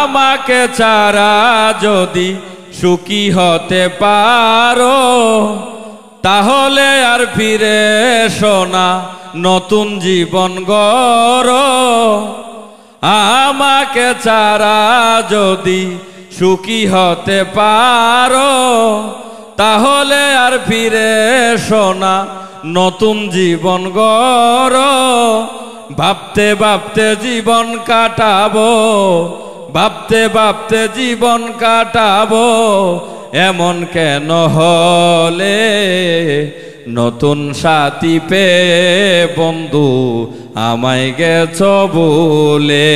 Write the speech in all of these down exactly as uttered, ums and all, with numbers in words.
আমাকে ছাড়া যদি সুখী হতে পারো তাহলে আর ফিরে এসো না নতুন জীবন গড়ো। আমাকে ছাড়া যদি সুখী হতে পারো তাহলে আর ফিরে এসো না নতুন জীবন গড়ো। ভাবতে ভাবতে জীবন কাটাবো, ভাবতে ভাবতে জীবন কাটাবো, এমন কেন হলে নতুন সাথী পেয়ে বন্ধু আমায় গেছ বলে,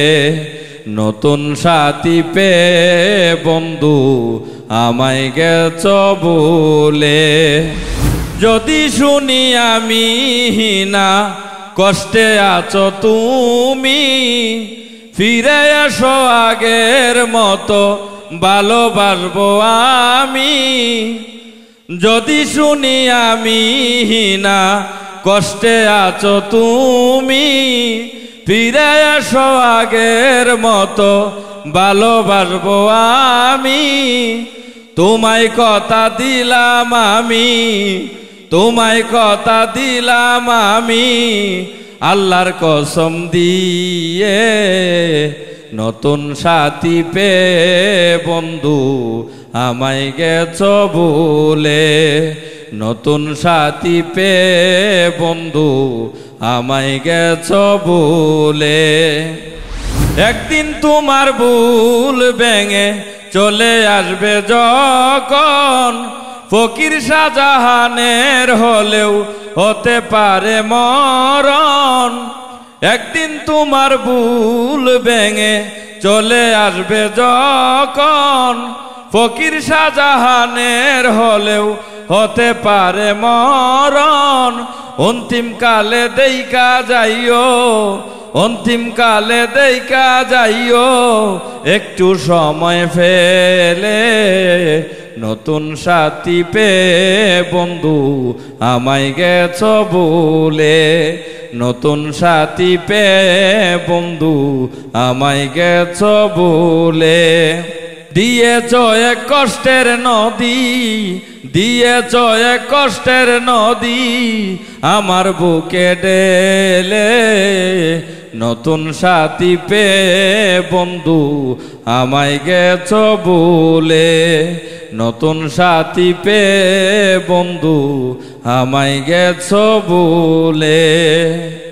নতুন সাথী পেয়ে বন্ধু আমায় গেছ বলে। যদি শুনি আমি না কষ্টে আছো তুমি, ফিরে এসো আগের মতো ভালোবাসবো আমি। যদি শুনি আমি না কষ্টে আছো তুমি, ফিরে এসো আগের মতো ভালোবাসবো আমি। তোমায় কথা দিলাম আমি, তোমায় কথা দিলাম আমি, আল্লাহর কসম দিয়ে নতুন সাথী পেয়ে বন্ধু আমায় গেছ বলে, নতুন সাথী পেয়ে বন্ধু আমায় গেছ বলে। একদিন তোমার ভুল ভেঙে চলে আসবে যখন, ফকির শাহজাহানের হলেও হতে পারে মরণ। একদিন তোমার ভুল ভেঙে চলে আসবে যখন, ফকির শাহজাহানের হলেও হতে পারে মরণ। অন্তিম কালে দেইকা যাইও, অন্তিম কালে দেইকা যাইও, একটু সময় ফেলে নতুন সাথী পেয়ে বন্ধু আমায় গেছ বলে, নতুন সাথী পেয়ে বন্ধু আমায় গেছ বলে। দিয়েছ এক কষ্টের নদী, দিয়েছ এক কষ্টের নদী আমার বুকে ঢেলে, নতুন সাথী পেয়ে বন্ধু আমায় গেছ বলে, নতুন সাথী পেয়ে বন্ধু আমায় গেছ বলে।